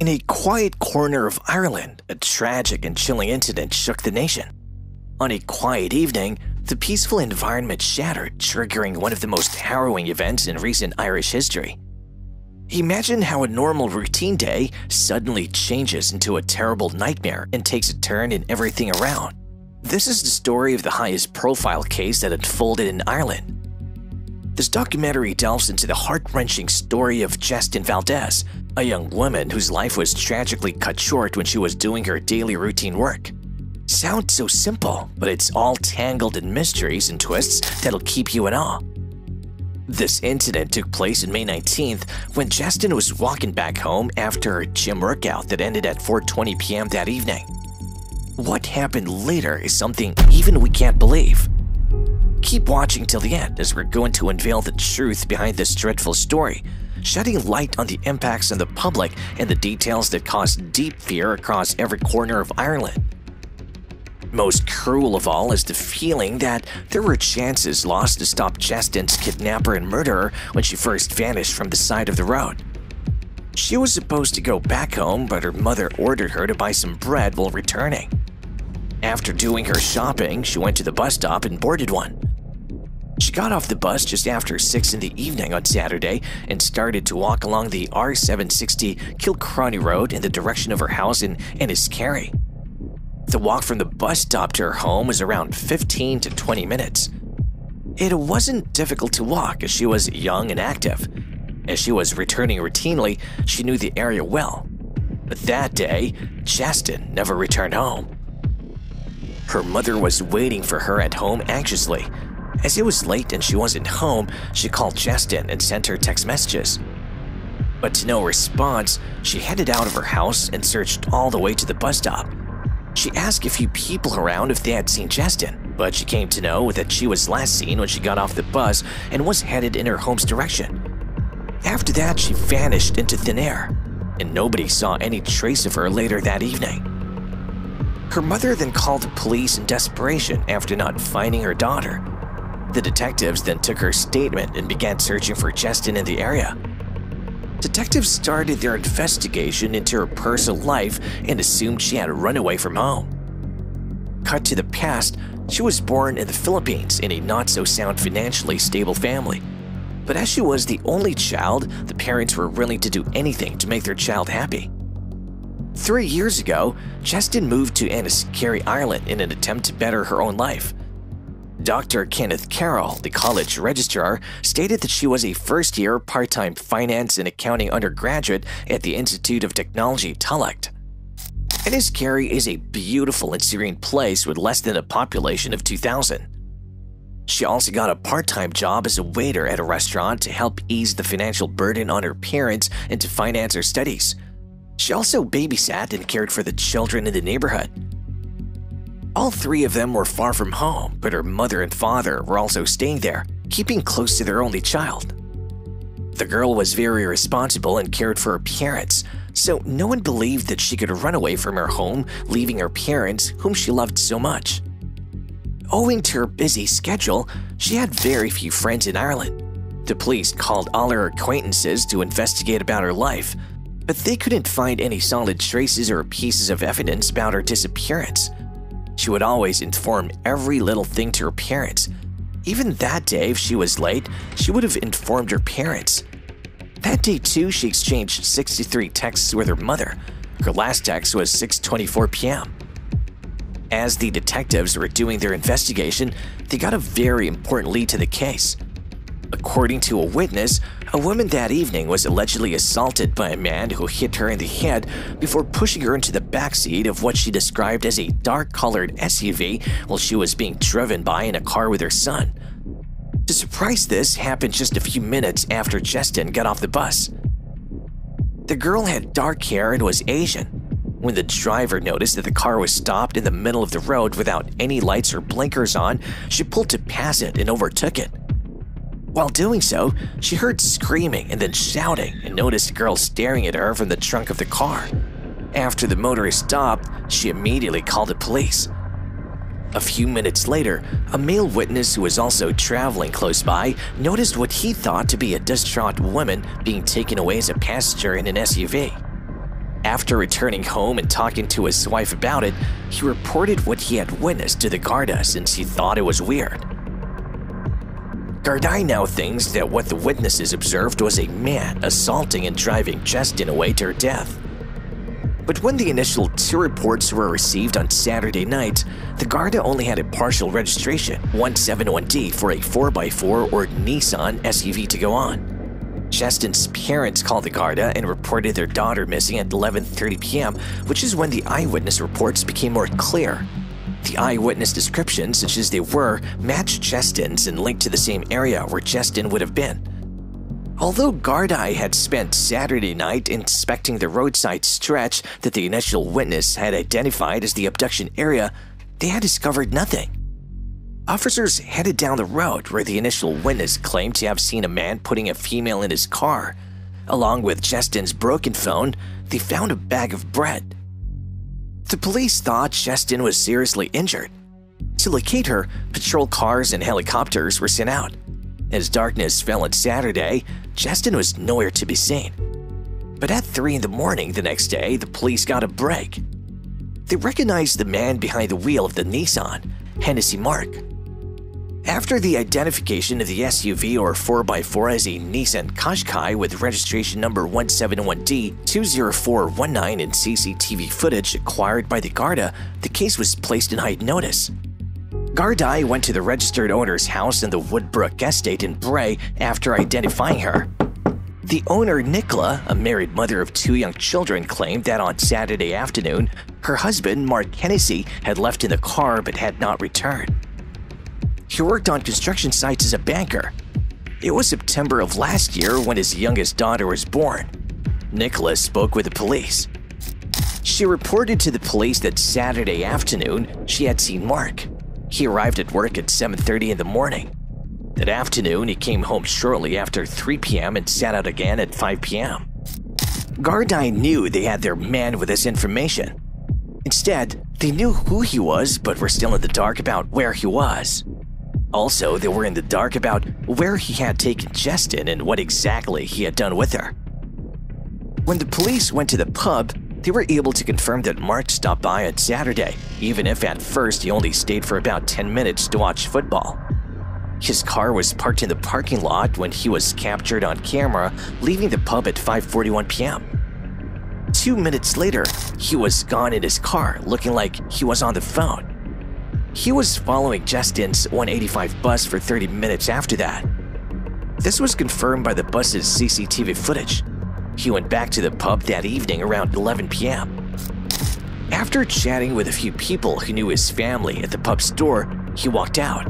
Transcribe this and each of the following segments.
In a quiet corner of Ireland, a tragic and chilling incident shook the nation. On a quiet evening, the peaceful environment shattered, triggering one of the most harrowing events in recent Irish history. Imagine how a normal routine day suddenly changes into a terrible nightmare and takes a turn in everything around. This is the story of the highest profile case that unfolded in Ireland. This documentary delves into the heart-wrenching story of Jastine Valdez, a young woman whose life was tragically cut short when she was doing her daily routine work. Sounds so simple, but it's all tangled in mysteries and twists that'll keep you in awe. This incident took place on May 19th when Jastine was walking back home after her gym workout that ended at 4:20 p.m. that evening. What happened later is something even we can't believe. Keep watching till the end as we're going to unveil the truth behind this dreadful story, shedding light on the impacts on the public and the details that caused deep fear across every corner of Ireland. Most cruel of all is the feeling that there were chances lost to stop Jastine's kidnapper and murderer when she first vanished from the side of the road. She was supposed to go back home, but her mother ordered her to buy some bread while returning. After doing her shopping, she went to the bus stop and boarded one. She got off the bus just after 6 in the evening on Saturday and started to walk along the R760 Kilcronny Road in the direction of her house in Enniskerry. The walk from the bus stop to her home was around 15 to 20 minutes. It wasn't difficult to walk as she was young and active. As she was returning routinely, she knew the area well. But that day, Jastine never returned home. Her mother was waiting for her at home anxiously. As it was late and she wasn't home, she called Jastine and sent her text messages. But to no response, she headed out of her house and searched all the way to the bus stop. She asked a few people around if they had seen Jastine, but she came to know that she was last seen when she got off the bus and was headed in her home's direction. After that, she vanished into thin air, and nobody saw any trace of her later that evening. Her mother then called the police in desperation after not finding her daughter. The detectives then took her statement and began searching for Jastine in the area. Detectives started their investigation into her personal life and assumed she had run away from home. Cut to the past, she was born in the Philippines in a not-so-sound financially stable family. But as she was the only child, the parents were willing to do anything to make their child happy. 3 years ago, Jastine moved to Enniskerry, Ireland in an attempt to better her own life. Dr. Kenneth Carroll, the college registrar, stated that she was a first-year part-time finance and accounting undergraduate at the Institute of Technology, Tullamore. Enniskerry is a beautiful and serene place with less than a population of 2,000. She also got a part-time job as a waiter at a restaurant to help ease the financial burden on her parents and to finance her studies. She also babysat and cared for the children in the neighborhood. All three of them were far from home, but her mother and father were also staying there, keeping close to their only child. The girl was very responsible and cared for her parents, so no one believed that she could run away from her home, leaving her parents, whom she loved so much. Owing to her busy schedule, she had very few friends in Ireland. The police called all her acquaintances to investigate about her life, but they couldn't find any solid traces or pieces of evidence about her disappearance. She would always inform every little thing to her parents. Even that day, if she was late, she would have informed her parents. That day too, she exchanged 63 texts with her mother. Her last text was 6:24 p.m. As the detectives were doing their investigation, they got a very important lead to the case. According to a witness, a woman that evening was allegedly assaulted by a man who hit her in the head before pushing her into the backseat of what she described as a dark-colored SUV while she was being driven by in a car with her son. The surprise this happened just a few minutes after Jastine got off the bus. The girl had dark hair and was Asian. When the driver noticed that the car was stopped in the middle of the road without any lights or blinkers on, she pulled to pass it and overtook it. While doing so, she heard screaming and then shouting and noticed a girl staring at her from the trunk of the car. After the motorist stopped, she immediately called the police. A few minutes later, a male witness who was also traveling close by noticed what he thought to be a distraught woman being taken away as a passenger in an SUV. After returning home and talking to his wife about it, he reported what he had witnessed to the Garda since he thought it was weird. Gardai now thinks that what the witnesses observed was a man assaulting and driving Jastine away to her death. But when the initial two reports were received on Saturday night, the Garda only had a partial registration, 171D for a 4x4 or Nissan SUV to go on. Jastine's parents called the Garda and reported their daughter missing at 11:30 p.m., which is when the eyewitness reports became more clear. The eyewitness descriptions, such as they were, matched Jastine's and linked to the same area where Jastine would have been. Although Gardai had spent Saturday night inspecting the roadside stretch that the initial witness had identified as the abduction area, they had discovered nothing. Officers headed down the road where the initial witness claimed to have seen a man putting a female in his car. Along with Jastine's broken phone, they found a bag of bread. The police thought Jastine was seriously injured. To locate her, patrol cars and helicopters were sent out. As darkness fell on Saturday, Jastine was nowhere to be seen. But at 3 in the morning the next day, the police got a break. They recognized the man behind the wheel of the Nissan, Hennessy Mark. After the identification of the SUV or 4x4 as a Nissan Qashqai with registration number 171D20419 and CCTV footage acquired by the Garda, the case was placed in height notice. Gardai went to the registered owner's house in the Woodbrook Estate in Bray after identifying her. The owner, Nicola, a married mother of 2 young children, claimed that on Saturday afternoon, her husband, Mark Hennessy, had left in the car but had not returned. He worked on construction sites as a banker. It was September of last year when his youngest daughter was born. Nicola spoke with the police. She reported to the police that Saturday afternoon she had seen Mark. He arrived at work at 7:30 in the morning. That afternoon, he came home shortly after 3 p.m. and sat out again at 5 p.m. Gardai knew they had their man with this information. Instead, they knew who he was but were still in the dark about where he was. Also, they were in the dark about where he had taken Jastine and what exactly he had done with her. When the police went to the pub, they were able to confirm that Mark stopped by on Saturday, even if at first he only stayed for about 10 minutes to watch football. His car was parked in the parking lot when he was captured on camera, leaving the pub at 5:41 p.m. 2 minutes later, he was gone in his car, looking like he was on the phone. He was following Jastine's 185 bus for 30 minutes after that. This was confirmed by the bus's CCTV footage. He went back to the pub that evening around 11 p.m. After chatting with a few people who knew his family at the pub's door, he walked out.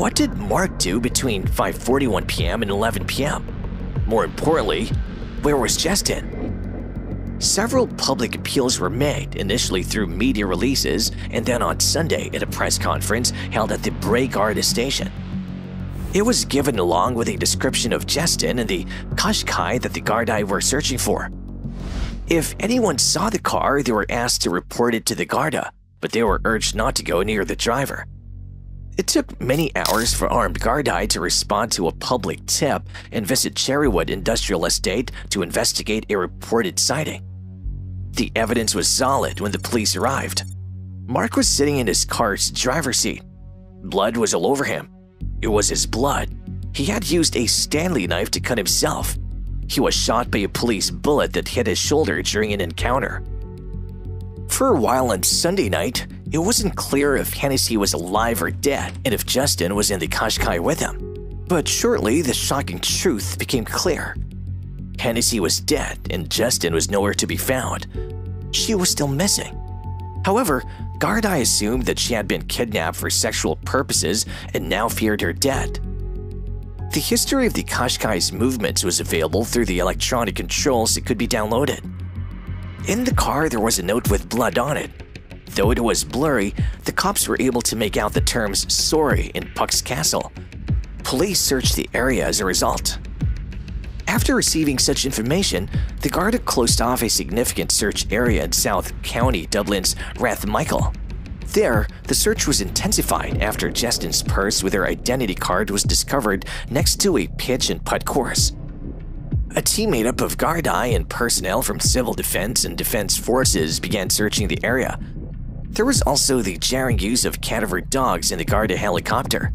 What did Mark do between 5:41 p.m. and 11 p.m.? More importantly, where was Jastine? Several public appeals were made, initially through media releases and then on Sunday at a press conference held at the Bray Garda station. It was given along with a description of Jastine and the Qashqai that the Gardai were searching for. If anyone saw the car, they were asked to report it to the Garda, but they were urged not to go near the driver. It took many hours for armed Gardai to respond to a public tip and visit Cherrywood Industrial Estate to investigate a reported sighting. The evidence was solid when the police arrived. Mark was sitting in his car's driver's seat. Blood was all over him. It was his blood. He had used a Stanley knife to cut himself. He was shot by a police bullet that hit his shoulder during an encounter. For a while on Sunday night, it wasn't clear if Hennessy was alive or dead and if Jastine was in the Qashqai with him. But shortly, the shocking truth became clear. Hennessy was dead and Jastine was nowhere to be found. She was still missing. However, Gardai assumed that she had been kidnapped for sexual purposes and now feared her dead. The history of the Qashqai's movements was available through the electronic controls that could be downloaded. In the car, there was a note with blood on it. Though it was blurry, the cops were able to make out the terms "sorry" in Puck's Castle. Police searched the area as a result. After receiving such information, the Garda closed off a significant search area in South County, Dublin's Rathmichael. There, the search was intensified after Jastine's purse with her identity card was discovered next to a pitch and putt course. A team made up of Gardai and personnel from civil defense and defense forces began searching the area. There was also the jarring use of cadaver dogs in the Garda helicopter.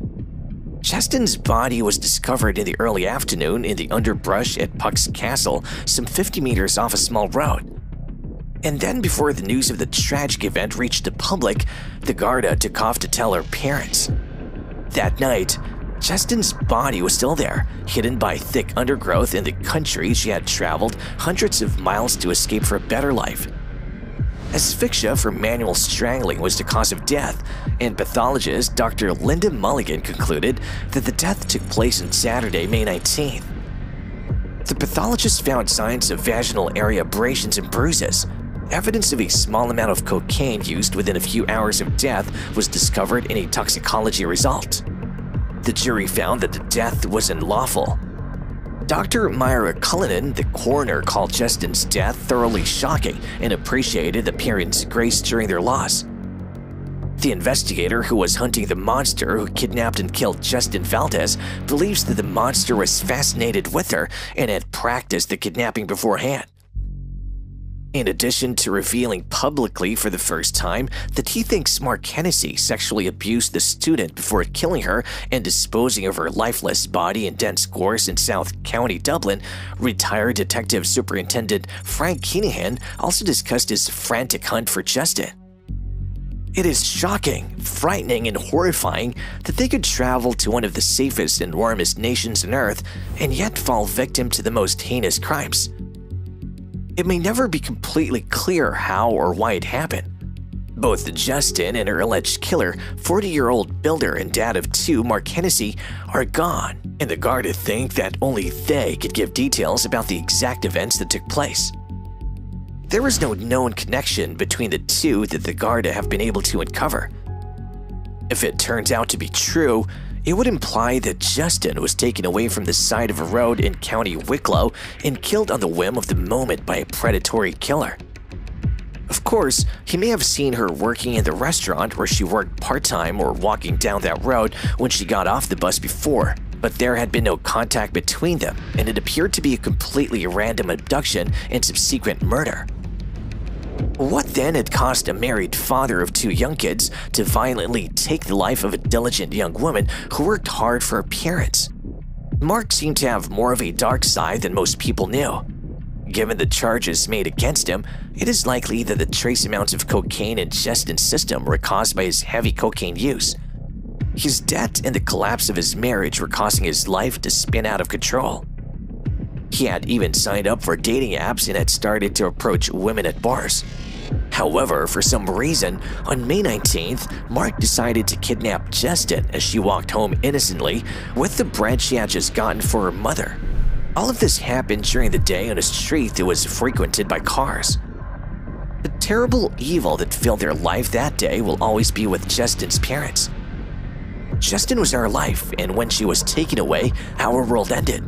Jastine's body was discovered in the early afternoon in the underbrush at Puck's Castle, some 50 meters off a small road. And then before the news of the tragic event reached the public, the Garda took off to tell her parents. That night, Jastine's body was still there, hidden by thick undergrowth in the country she had traveled hundreds of miles to escape for a better life. Asphyxia from manual strangling was the cause of death, and pathologist Dr. Linda Mulligan concluded that the death took place on Saturday, May 19th. The pathologist found signs of vaginal area abrasions and bruises. Evidence of a small amount of cocaine used within a few hours of death was discovered in a toxicology result. The jury found that the death was unlawful. Dr. Myra Cullinan, the coroner, called Jastine's death thoroughly shocking and appreciated the parents' grace during their loss. The investigator who was hunting the monster who kidnapped and killed Jastine Valdez believes that the monster was fascinated with her and had practiced the kidnapping beforehand. In addition to revealing publicly for the first time that he thinks Mark Hennessy sexually abused the student before killing her and disposing of her lifeless body in dense gorse in South County, Dublin, retired Detective Superintendent Frank Kinahan also discussed his frantic hunt for Jastine. It is shocking, frightening, and horrifying that they could travel to one of the safest and warmest nations on Earth and yet fall victim to the most heinous crimes. It may never be completely clear how or why it happened. Both Jastine and her alleged killer, 40-year-old builder and dad of two, Mark Hennessy, are gone, and the Garda think that only they could give details about the exact events that took place. There is no known connection between the two that the Garda have been able to uncover. If it turns out to be true, it would imply that Jastine was taken away from the side of a road in County Wicklow and killed on the whim of the moment by a predatory killer. Of course, he may have seen her working in the restaurant where she worked part-time or walking down that road when she got off the bus before, but there had been no contact between them, and it appeared to be a completely random abduction and subsequent murder. What then had caused a married father of two young kids to violently take the life of a diligent young woman who worked hard for her parents? Mark seemed to have more of a dark side than most people knew. Given the charges made against him, it is likely that the trace amounts of cocaine in Jastine's system were caused by his heavy cocaine use. His debt and the collapse of his marriage were causing his life to spin out of control. He had even signed up for dating apps and had started to approach women at bars. However, for some reason, on May 19th, Mark decided to kidnap Jastine as she walked home innocently with the bread she had just gotten for her mother. All of this happened during the day on a street that was frequented by cars. The terrible evil that filled their life that day will always be with Jastine's parents. Jastine was our life, and when she was taken away, our world ended.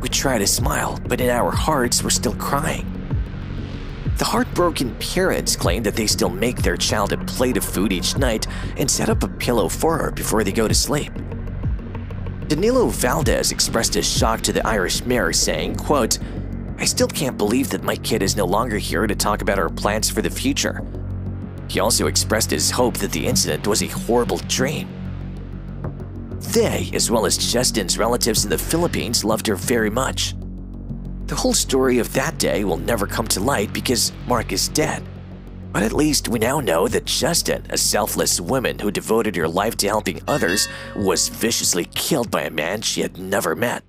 We try to smile, but in our hearts, we're still crying. The heartbroken parents claim that they still make their child a plate of food each night and set up a pillow for her before they go to sleep. Danilo Valdez expressed his shock to the Irish Mirror, saying, quote, "I still can't believe that my kid is no longer here to talk about our plans for the future." He also expressed his hope that the incident was a horrible dream. They, as well as Jastine's relatives in the Philippines, loved her very much. The whole story of that day will never come to light because Mark is dead. But at least we now know that Jastine, a selfless woman who devoted her life to helping others, was viciously killed by a man she had never met.